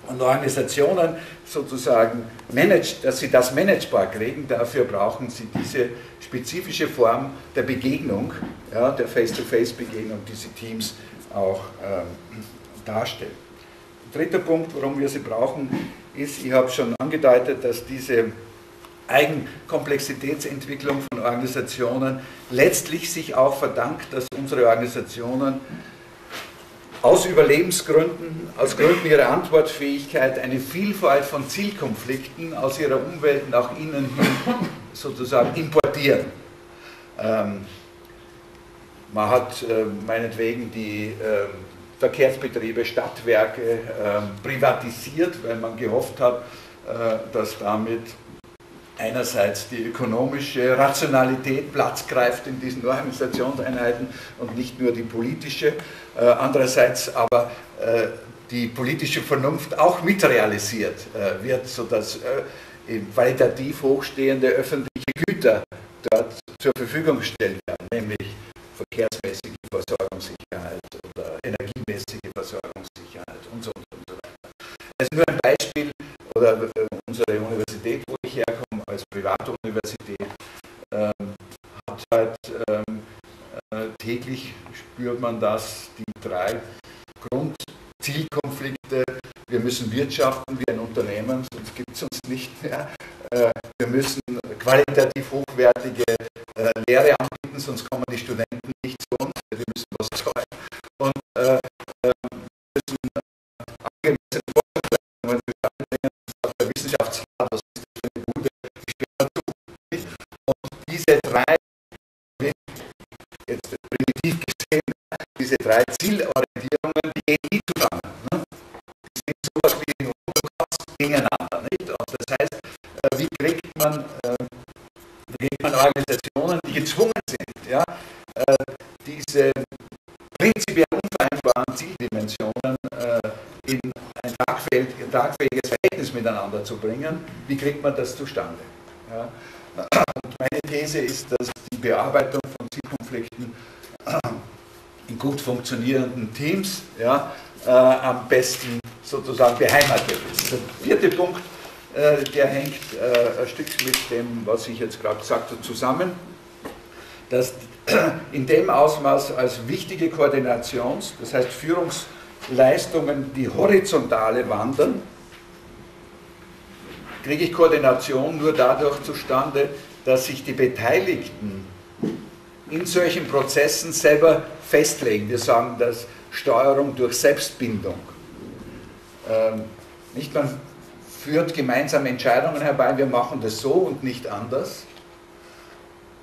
und Organisationen sozusagen managt, dass sie das managebar kriegen, dafür brauchen sie diese spezifische Form der Begegnung, ja, der Face-to-Face-Begegnung, die sie Teams auch ähm, darstellen. Dritter Punkt, warum wir sie brauchen, ist, ich habe schon angedeutet, dass diese Eigenkomplexitätsentwicklung von Organisationen letztlich sich auch verdankt, dass unsere Organisationen aus Überlebensgründen, aus Gründen ihrer Antwortfähigkeit eine Vielfalt von Zielkonflikten aus ihrer Umwelt nach innen hin sozusagen importieren. Ähm, man hat äh, meinetwegen die äh, Verkehrsbetriebe, Stadtwerke äh, privatisiert, weil man gehofft hat, äh, dass damit einerseits die ökonomische Rationalität Platz greift in diesen Organisationseinheiten und nicht nur die politische, äh, andererseits aber äh, die politische Vernunft auch mitrealisiert äh, wird, sodass äh, qualitativ hochstehende öffentliche Güter dort zur Verfügung gestellt werden, nämlich verkehrsmäßige Versorgungssicherheit oder energiemäßige Versorgungssicherheit und so und so weiter. Das ist nur ein Beispiel, oder äh, unsere Universität, wo ich herkomme, als private Universität, ähm, hat halt ähm, äh, täglich, spürt man das, die drei Grundzielkonflikte. Wir müssen wirtschaften wie ein Unternehmen, sonst gibt es uns nicht mehr. Äh, wir müssen qualitativ hochwertige äh, Lehre anbieten, sonst kommen die Studenten nicht zu uns, die müssen was zahlen. Und äh, äh, müssen angemessene Vorstellungen mit anbringen, was der Wissenschaftsrat, was ist das für eine gute. Und diese drei, jetzt primitiv gesehen, diese drei Zielorientierungen gehen nie zusammen. Ne? Die sind sowas wie ein Holocaust gegeneinander. Nicht? Und das heißt, wie kriegt man, wie kriegt man Organisationen, die gezwungen sind, ja, diese prinzipiell unvereinbaren Zieldimensionen in ein tragfähiges Verhältnis miteinander zu bringen? Wie kriegt man das zustande? Ja. Und meine These ist, dass die Bearbeitung von Zielkonflikten in gut funktionierenden Teams, ja, äh, am besten sozusagen beheimatet ist. Der vierte Punkt, äh, der hängt äh, ein Stück mit dem, was ich jetzt gerade gesagt habe, zusammen, dass in dem Ausmaß als wichtige Koordinations-, das heißt Führungsleistungen, die horizontale wandern, kriege ich Koordination nur dadurch zustande, dass sich die Beteiligten in solchen Prozessen selber festlegen. Wir sagen das Steuerung durch Selbstbindung. Ähm, nicht man führt gemeinsame Entscheidungen herbei, wir machen das so und nicht anders.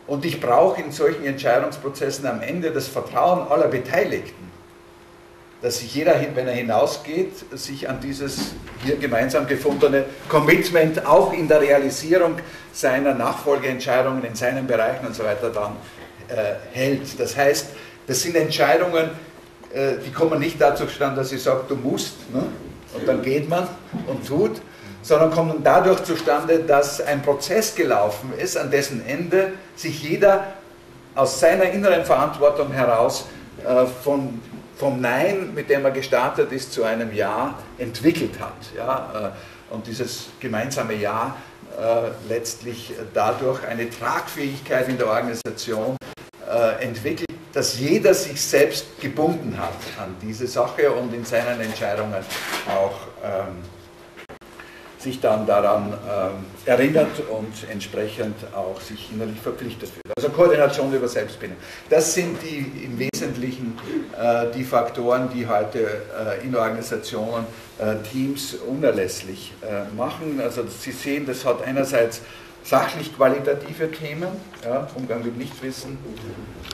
Und ich brauche in solchen Entscheidungsprozessen am Ende das Vertrauen aller Beteiligten, dass sich jeder, wenn er hinausgeht, sich an dieses hier gemeinsam gefundene Commitment auch in der Realisierung seiner Nachfolgeentscheidungen in seinen Bereichen und so weiter dann äh, hält. Das heißt, das sind Entscheidungen, äh, die kommen nicht dazu zustande, dass ich sage, du musst, ne? Und dann geht man und tut, sondern kommen dadurch zustande, dass ein Prozess gelaufen ist, an dessen Ende sich jeder aus seiner inneren Verantwortung heraus äh, von vom Nein, mit dem er gestartet ist, zu einem Ja entwickelt hat. Ja, und dieses gemeinsame Ja äh, letztlich dadurch eine Tragfähigkeit in der Organisation äh, entwickelt, dass jeder sich selbst gebunden hat an diese Sache und in seinen Entscheidungen auch ähm, sich dann daran ähm, erinnert und entsprechend auch sich innerlich verpflichtet fühlt. Also Koordination über Selbstbindung. Das sind die im Wesentlichen äh, die Faktoren, die heute äh, in Organisationen äh, Teams unerlässlich äh, machen. Also Sie sehen, das hat einerseits sachlich-qualitative Themen, ja, Umgang mit Nichtwissen,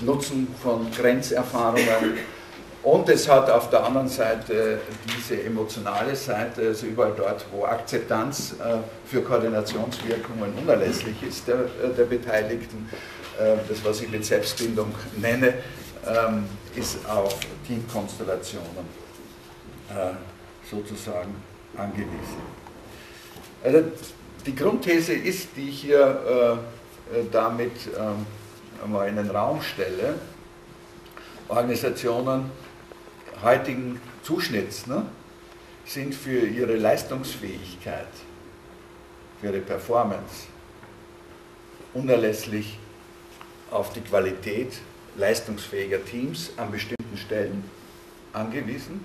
Nutzen von Grenzerfahrungen. Und es hat auf der anderen Seite diese emotionale Seite, also überall dort, wo Akzeptanz für Koordinationswirkungen unerlässlich ist der, der Beteiligten, das, was ich mit Selbstbindung nenne, ist auf Teamkonstellationen sozusagen angewiesen. Also die Grundthese ist, die ich hier damit mal in den Raum stelle: Organisationen heutigen Zuschnitts, ne, sind für ihre Leistungsfähigkeit, für ihre Performance unerlässlich auf die Qualität leistungsfähiger Teams an bestimmten Stellen angewiesen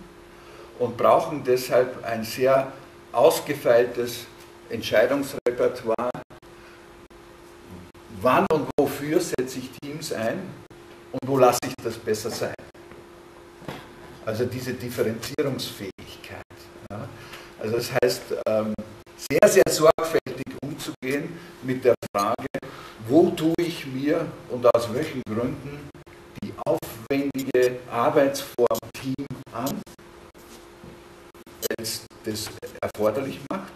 und brauchen deshalb ein sehr ausgefeiltes Entscheidungsrepertoire, wann und wofür setze ich Teams ein und wo lasse ich das besser sein. Also diese Differenzierungsfähigkeit. Ja. Also das heißt, sehr, sehr sorgfältig umzugehen mit der Frage, wo tue ich mir und aus welchen Gründen die aufwendige Arbeitsform Team an, wenn es das erforderlich macht,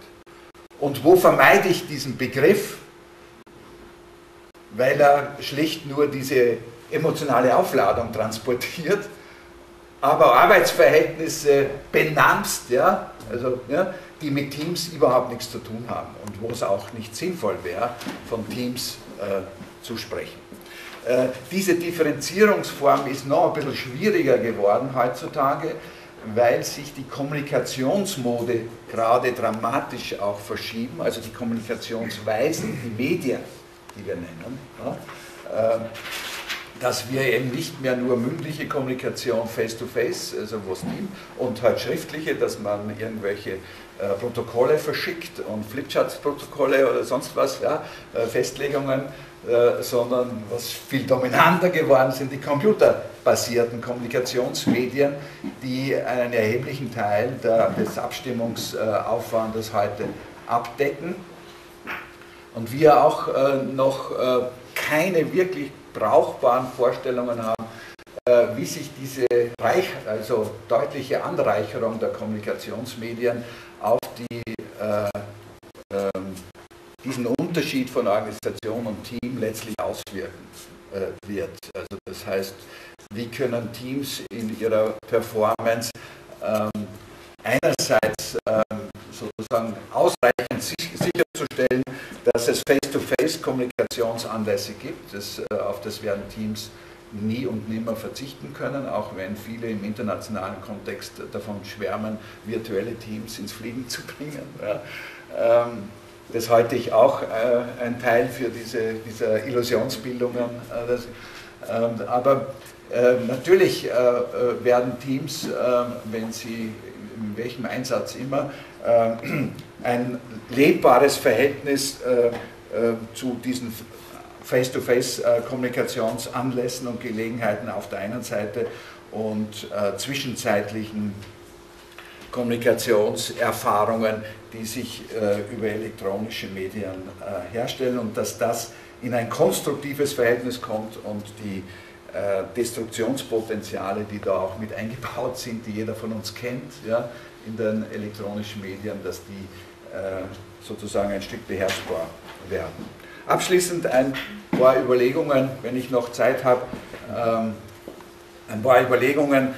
und wo vermeide ich diesen Begriff, weil er schlicht nur diese emotionale Aufladung transportiert, aber Arbeitsverhältnisse benannst, ja, also, ja, die mit Teams überhaupt nichts zu tun haben und wo es auch nicht sinnvoll wäre, von Teams äh, zu sprechen. Äh, diese Differenzierungsform ist noch ein bisschen schwieriger geworden heutzutage, weil sich die Kommunikationsmode gerade dramatisch auch verschieben, also die Kommunikationsweisen, die Medien, die wir nennen, ja, äh, dass wir eben nicht mehr nur mündliche Kommunikation face-to-face, -face, also wo es Team, und halt schriftliche, dass man irgendwelche äh, Protokolle verschickt und Flipcharts-Protokolle oder sonst was, ja, äh, Festlegungen, äh, sondern was viel dominanter geworden sind, die computerbasierten Kommunikationsmedien, die einen erheblichen Teil der, des Abstimmungsaufwandes heute abdecken. Und wir auch äh, noch äh, keine wirklich brauchbaren Vorstellungen haben, äh, wie sich diese reich, also deutliche Anreicherung der Kommunikationsmedien auf die, äh, äh, diesen Unterschied von Organisation und Team letztlich auswirken äh, wird. Also das heißt, wie können Teams in ihrer Performance äh, einerseits äh, sozusagen ausreichend sich, sicherzustellen, dass es Face-to-Face-Kommunikationsanlässe gibt, das, auf das werden Teams nie und nimmer verzichten können, auch wenn viele im internationalen Kontext davon schwärmen, virtuelle Teams ins Fliegen zu bringen. Ja. Das halte ich auch äh, ein Teil für diese, dieser Illusionsbildungen. Äh, aber äh, natürlich äh, werden Teams, äh, wenn sie in welchem Einsatz immer, äh, ein lebbares Verhältnis äh, äh, zu diesen Face-to-Face-Kommunikationsanlässen und Gelegenheiten auf der einen Seite und äh, zwischenzeitlichen Kommunikationserfahrungen, die sich äh, über elektronische Medien äh, herstellen, und dass das in ein konstruktives Verhältnis kommt und die äh, Destruktionspotenziale, die da auch mit eingebaut sind, die jeder von uns kennt, ja, in den elektronischen Medien, dass die sozusagen ein Stück beherrschbar werden. Abschließend ein paar Überlegungen, wenn ich noch Zeit habe, ein paar Überlegungen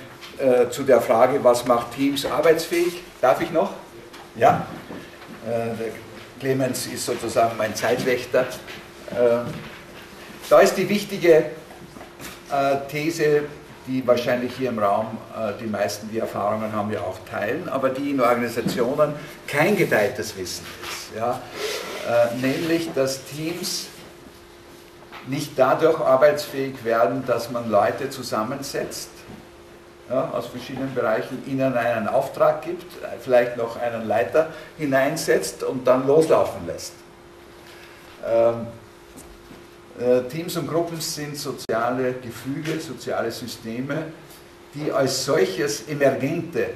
zu der Frage, was macht Teams arbeitsfähig? Darf ich noch? Ja? Der Clemens ist sozusagen mein Zeitwächter. Da ist die wichtige These, die wahrscheinlich hier im Raum äh, die meisten, die Erfahrungen haben, ja auch teilen, aber die in Organisationen kein geteiltes Wissen ist. Ja? Äh, nämlich, dass Teams nicht dadurch arbeitsfähig werden, dass man Leute zusammensetzt, ja, aus verschiedenen Bereichen, ihnen einen Auftrag gibt, vielleicht noch einen Leiter hineinsetzt und dann loslaufen lässt. Ähm, Teams und Gruppen sind soziale Gefüge, soziale Systeme, die als solches emergente,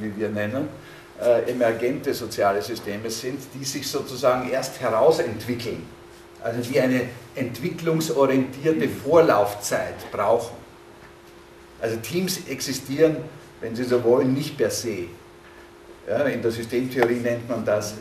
wie wir nennen, äh, emergente soziale Systeme sind, die sich sozusagen erst herausentwickeln, also die eine entwicklungsorientierte Vorlaufzeit brauchen. Also Teams existieren, wenn Sie so wollen, nicht per se. Ja, in der Systemtheorie nennt man das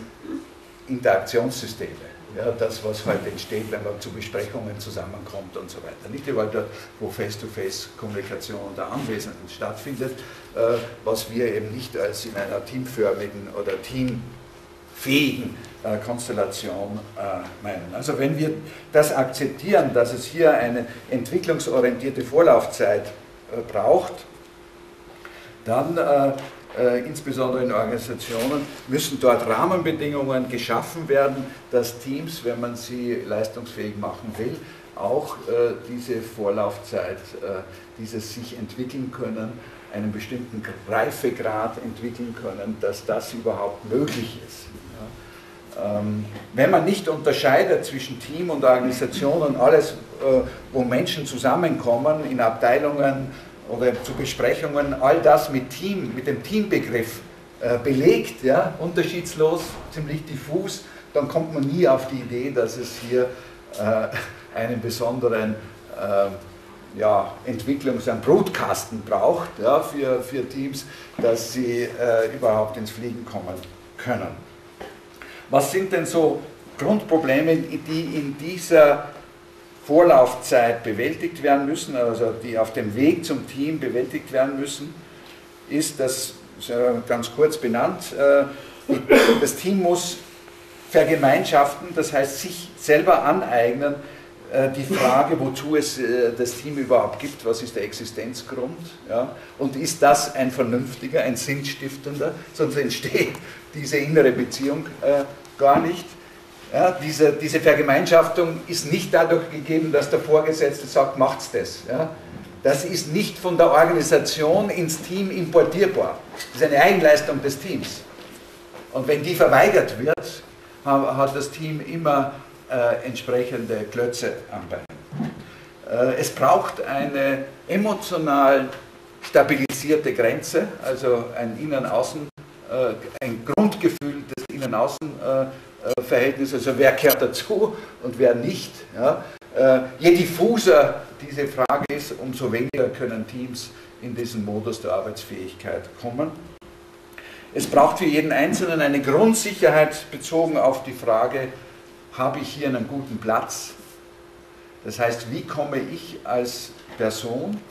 Interaktionssysteme. Ja, das, was halt entsteht, wenn man zu Besprechungen zusammenkommt und so weiter. Nicht überall dort, wo Face-to-Face-Kommunikation unter Anwesenden stattfindet, äh, was wir eben nicht als in einer teamförmigen oder teamfähigen äh, Konstellation äh, meinen. Also wenn wir das akzeptieren, dass es hier eine entwicklungsorientierte Vorlaufzeit äh, braucht, dann äh, äh, insbesondere in Organisationen, müssen dort Rahmenbedingungen geschaffen werden, dass Teams, wenn man sie leistungsfähig machen will, auch äh, diese Vorlaufzeit, äh, dieses sich entwickeln können, einen bestimmten Reifegrad entwickeln können, dass das überhaupt möglich ist. Ja. Ähm, wenn man nicht unterscheidet zwischen Team und Organisation und alles, äh, wo Menschen zusammenkommen, in Abteilungen oder zu Besprechungen, all das mit Team, mit dem Teambegriff äh, belegt, ja, unterschiedslos, ziemlich diffus, dann kommt man nie auf die Idee, dass es hier äh, einen besonderen äh, ja, Entwicklungs- und Brutkasten braucht, ja, für, für Teams, dass sie äh, überhaupt ins Fliegen kommen können. Was sind denn so Grundprobleme, die in dieser Vorlaufzeit bewältigt werden müssen, also die auf dem Weg zum Team bewältigt werden müssen? Ist das ganz kurz benannt, äh, das Team muss vergemeinschaften, das heißt sich selber aneignen, die Frage, wozu es das Team überhaupt gibt, was ist der Existenzgrund, ja? Und ist das ein vernünftiger, ein sinnstiftender, sonst entsteht diese innere Beziehung äh, gar nicht. Ja? Diese, diese Vergemeinschaftung ist nicht dadurch gegeben, dass der Vorgesetzte sagt, macht's das. Ja? Das ist nicht von der Organisation ins Team importierbar. Das ist eine Eigenleistung des Teams. Und wenn die verweigert wird, hat das Team immer Äh, entsprechende Klötze am Bein. Äh, es braucht eine emotional stabilisierte Grenze, also ein Innen-Außen, äh, ein Grundgefühl des Innen-Außen-Verhältnisses, äh, also wer gehört dazu und wer nicht. Ja? Äh, je diffuser diese Frage ist, umso weniger können Teams in diesen Modus der Arbeitsfähigkeit kommen. Es braucht für jeden Einzelnen eine Grundsicherheit bezogen auf die Frage, habe ich hier einen guten Platz? Das heißt, wie komme ich als Person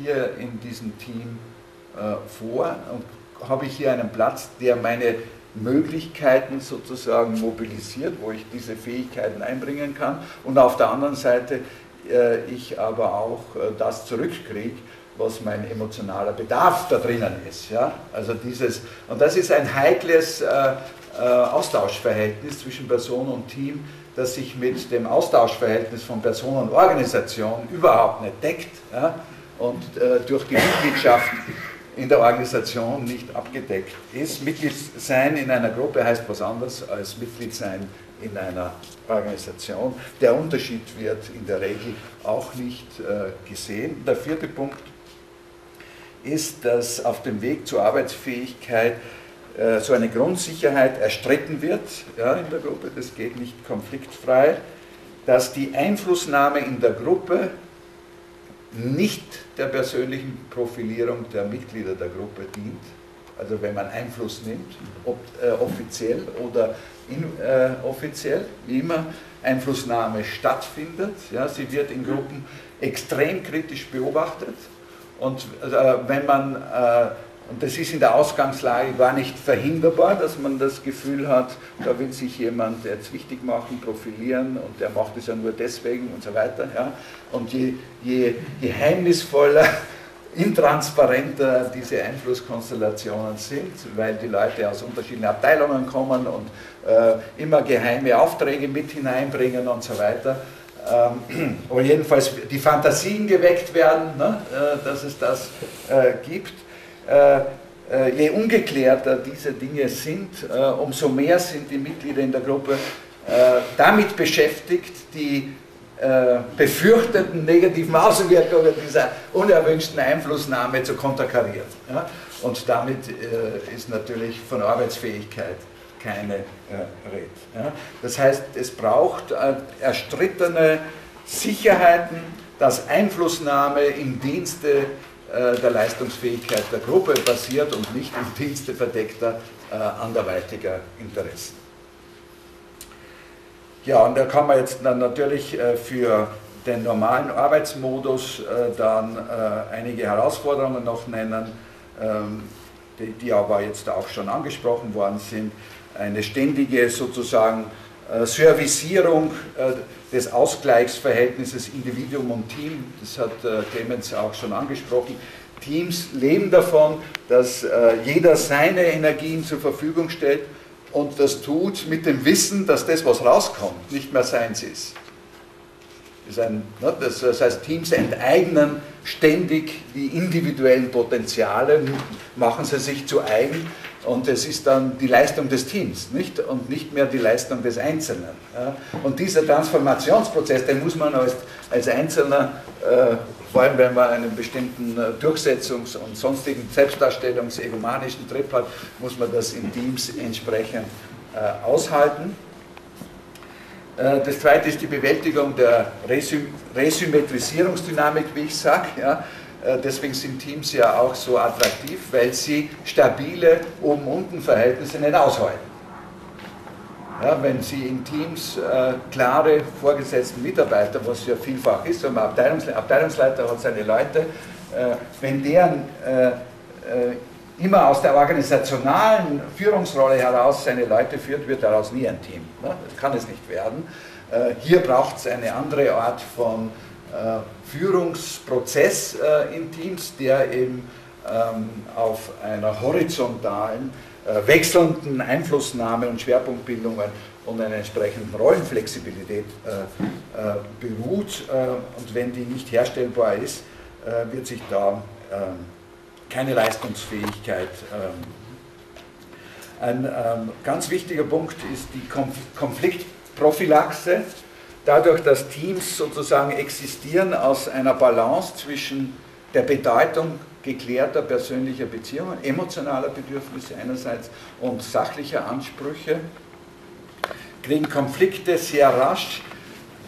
hier in diesem Team äh, vor? Und habe ich hier einen Platz, der meine Möglichkeiten sozusagen mobilisiert, wo ich diese Fähigkeiten einbringen kann? Und auf der anderen Seite, äh, ich aber auch äh, das zurückkriege, was mein emotionaler Bedarf da drinnen ist. Ja? Also dieses, und das ist ein heikles äh, Austauschverhältnis zwischen Person und Team, das sich mit dem Austauschverhältnis von Person und Organisation überhaupt nicht deckt, ja, und äh, durch die Mitgliedschaft in der Organisation nicht abgedeckt ist. Mitgliedsein in einer Gruppe heißt was anderes als Mitgliedsein in einer Organisation. Der Unterschied wird in der Regel auch nicht äh, gesehen. Der vierte Punkt ist, dass auf dem Weg zur Arbeitsfähigkeit so eine Grundsicherheit erstritten wird, ja, in der Gruppe, das geht nicht konfliktfrei, dass die Einflussnahme in der Gruppe nicht der persönlichen Profilierung der Mitglieder der Gruppe dient, also wenn man Einfluss nimmt, ob äh, offiziell oder inoffiziell, äh, wie immer Einflussnahme stattfindet, ja, sie wird in Gruppen extrem kritisch beobachtet und äh, wenn man äh, Und das ist in der Ausgangslage gar nicht verhinderbar, dass man das Gefühl hat, da will sich jemand jetzt wichtig machen, profilieren und der macht es ja nur deswegen und so weiter. Ja. Und je, je geheimnisvoller, intransparenter diese Einflusskonstellationen sind, weil die Leute aus unterschiedlichen Abteilungen kommen und äh, immer geheime Aufträge mit hineinbringen und so weiter, ähm, oder jedenfalls die Fantasien geweckt werden, ne, äh, dass es das äh, gibt. Äh, äh, je ungeklärter diese Dinge sind, äh, umso mehr sind die Mitglieder in der Gruppe äh, damit beschäftigt, die äh, befürchteten negativen Auswirkungen dieser unerwünschten Einflussnahme zu konterkarieren. Ja? Und damit äh, ist natürlich von Arbeitsfähigkeit keine äh, Rede. Ja? Das heißt, es braucht äh, erstrittene Sicherheiten, dass Einflussnahme im Dienste der Leistungsfähigkeit der Gruppe basiert und nicht im Dienste verdeckter äh, anderweitiger Interessen. Ja, und da kann man jetzt dann natürlich äh, für den normalen Arbeitsmodus äh, dann äh, einige Herausforderungen noch nennen, ähm, die, die aber jetzt auch schon angesprochen worden sind. Eine ständige sozusagen äh, Servicierung äh, des Ausgleichsverhältnisses Individuum und Team, das hat äh, Clemens auch schon angesprochen, Teams leben davon, dass äh, jeder seine Energien zur Verfügung stellt und das tut mit dem Wissen, dass das, was rauskommt, nicht mehr seins ist. Das, ist ein, ne, das, das heißt, Teams enteignen ständig die individuellen Potenziale, machen sie sich zu eigen und es ist dann die Leistung des Teams, nicht? Und nicht mehr die Leistung des Einzelnen. Ja? Und dieser Transformationsprozess, den muss man als, als Einzelner, äh, vor allem wenn man einen bestimmten äh, Durchsetzungs- und sonstigen Selbstdarstellungs-egomanischen Trip hat, muss man das in Teams entsprechend äh, aushalten. Das zweite ist die Bewältigung der Resym Resymmetrisierungsdynamik, wie ich sage. Ja. Deswegen sind Teams ja auch so attraktiv, weil sie stabile Oben-Unten-Verhältnisse nicht aushalten. Ja, wenn Sie in Teams äh, klare vorgesetzten Mitarbeiter, was ja vielfach ist, ein Abteilungsle Abteilungsleiter hat seine Leute, äh, wenn deren äh, äh, immer aus der organisationalen Führungsrolle heraus seine Leute führt, wird daraus nie ein Team. Das kann es nicht werden. Hier braucht es eine andere Art von Führungsprozess in Teams, der eben auf einer horizontalen, wechselnden Einflussnahme und Schwerpunktbildung und einer entsprechenden Rollenflexibilität beruht. Und wenn die nicht herstellbar ist, wird sich da keine Leistungsfähigkeit. Ein ganz wichtiger Punkt ist die Konfliktprophylaxe. Dadurch, dass Teams sozusagen existieren aus einer Balance zwischen der Bedeutung geklärter persönlicher Beziehungen, emotionaler Bedürfnisse einerseits und sachlicher Ansprüche, kriegen Konflikte sehr rasch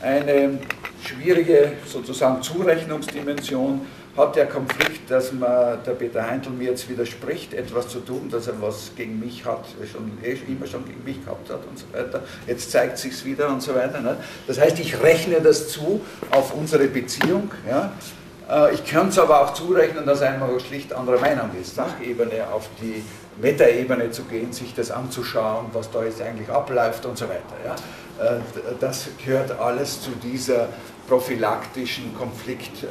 eine schwierige sozusagen Zurechnungsdimension. Hat der Konflikt, dass man, der Peter Heintel mir jetzt widerspricht, etwas zu tun, dass er was gegen mich hat, schon, eh, immer schon gegen mich gehabt hat und so weiter, jetzt zeigt sich's wieder und so weiter. Ne? Das heißt, ich rechne das zu auf unsere Beziehung. Ja? Ich kann es aber auch zurechnen, dass einmal schlicht anderer Meinung ist, Sachebene auf die Metaebene zu gehen, sich das anzuschauen, was da jetzt eigentlich abläuft und so weiter. Ja? Das gehört alles zu dieser prophylaktischen Konflikt-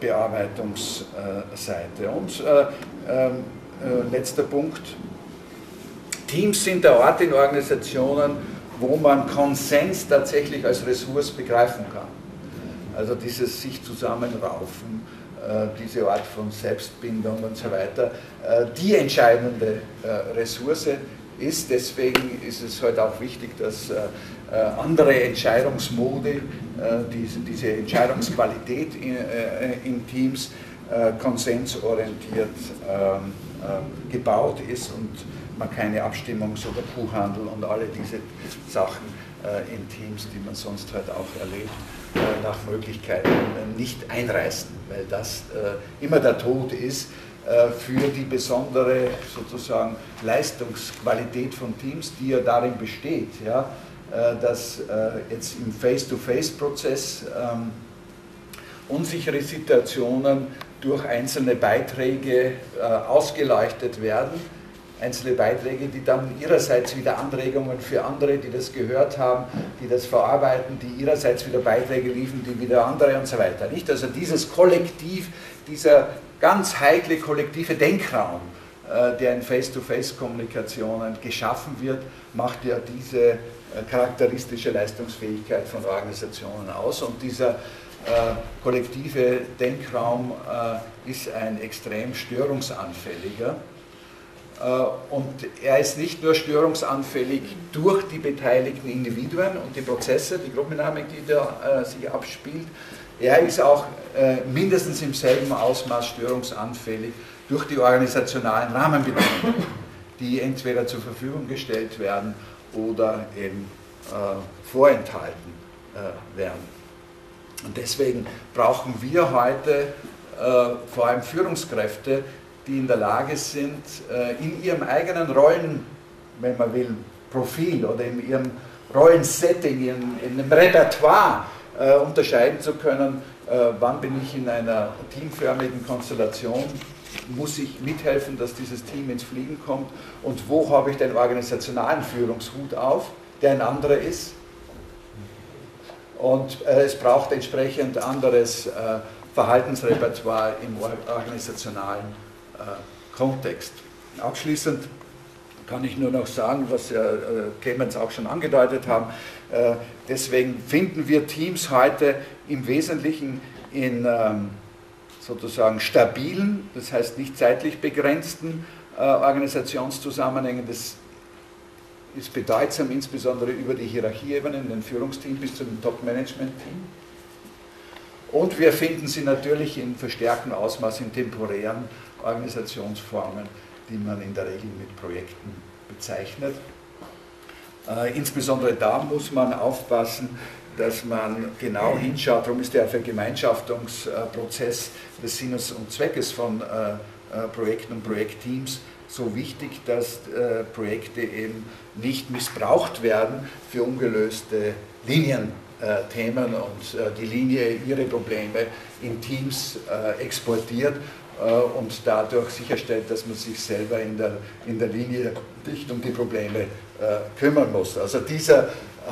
Bearbeitungsseite. Und äh, äh, letzter Punkt, Teams sind der Ort in Organisationen, wo man Konsens tatsächlich als Ressource begreifen kann. Also dieses sich zusammenraufen, äh, diese Art von Selbstbindung und so weiter, äh, die entscheidende äh, Ressource ist. Deswegen ist es heute halt auch wichtig, dass äh, andere Entscheidungsmodi, äh, diese, diese Entscheidungsqualität in, äh, in Teams äh, konsensorientiert ähm, äh, gebaut ist und man keine Abstimmungs- oder Kuhhandel und alle diese Sachen äh, in Teams, die man sonst halt auch erlebt, äh, nach Möglichkeiten äh, nicht einreißen, weil das äh, immer der Tod ist für die besondere sozusagen Leistungsqualität von Teams, die ja darin besteht, ja, dass jetzt im Face-to-Face-Prozess ähm, unsichere Situationen durch einzelne Beiträge äh, ausgeleuchtet werden, einzelne Beiträge, die dann ihrerseits wieder Anregungen für andere, die das gehört haben, die das verarbeiten, die ihrerseits wieder Beiträge liefern, die wieder andere und so weiter. Nicht? Also dieses Kollektiv, dieser ganz heikle kollektive Denkraum, äh, der in Face-to-Face-Kommunikationen geschaffen wird, macht ja diese äh, charakteristische Leistungsfähigkeit von Organisationen aus. Und dieser äh, kollektive Denkraum äh, ist ein extrem störungsanfälliger. Äh, und er ist nicht nur störungsanfällig durch die beteiligten Individuen und die Prozesse, die Gruppendynamik, die da äh, sich abspielt. Er ist auch äh, mindestens im selben Ausmaß störungsanfällig durch die organisationalen Rahmenbedingungen, die entweder zur Verfügung gestellt werden oder eben äh, vorenthalten äh, werden. Und deswegen brauchen wir heute äh, vor allem Führungskräfte, die in der Lage sind, äh, in ihrem eigenen Rollen, wenn man will, Profil oder in ihrem Rollensetting, in, in dem Repertoire, Äh, unterscheiden zu können, äh, wann bin ich in einer teamförmigen Konstellation, muss ich mithelfen, dass dieses Team ins Fliegen kommt und wo habe ich den organisationalen Führungshut auf, der ein anderer ist. Und äh, es braucht entsprechend anderes äh, Verhaltensrepertoire im organisationalen äh, Kontext. Abschließend kann ich nur noch sagen, was ja äh, Clemens auch schon angedeutet haben, äh, deswegen finden wir Teams heute im Wesentlichen in ähm, sozusagen stabilen, das heißt nicht zeitlich begrenzten äh, Organisationszusammenhängen. Das ist bedeutsam, insbesondere über die Hierarchieebenen, den Führungsteam bis zum Top-Management-Team. Und wir finden sie natürlich in verstärktem Ausmaß in temporären Organisationsformen, die man in der Regel mit Projekten bezeichnet. Äh, insbesondere da muss man aufpassen, dass man genau hinschaut, darum ist der Vergemeinschaftungsprozess des Sinnes und Zweckes von äh, Projekten und Projektteams so wichtig, dass äh, Projekte eben nicht missbraucht werden für ungelöste Linienthemen äh, und äh, die Linie ihre Probleme in Teams äh, exportiert äh, und dadurch sicherstellt, dass man sich selber in der, in der Linie dicht um die Probleme äh, kümmern muss. Also dieser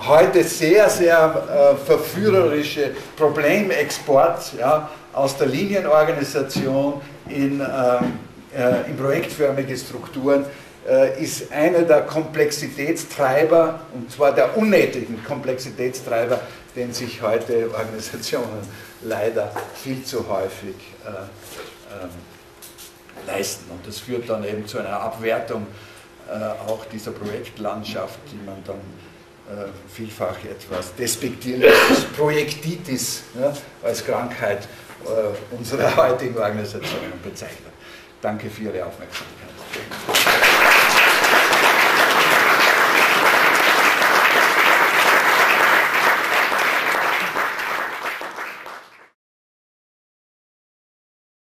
heute sehr, sehr äh, verführerische Problemexport, ja, aus der Linienorganisation in, äh, äh, in projektförmige Strukturen äh, ist einer der Komplexitätstreiber, und zwar der unnötigen Komplexitätstreiber, den sich heute Organisationen leider viel zu häufig äh, äh, leisten. Und das führt dann eben zu einer Abwertung äh, auch dieser Projektlandschaft, die man dann vielfach etwas despektierliches Projektitis, ja, als Krankheit äh, unserer heutigen Organisationen bezeichnet. Danke für Ihre Aufmerksamkeit.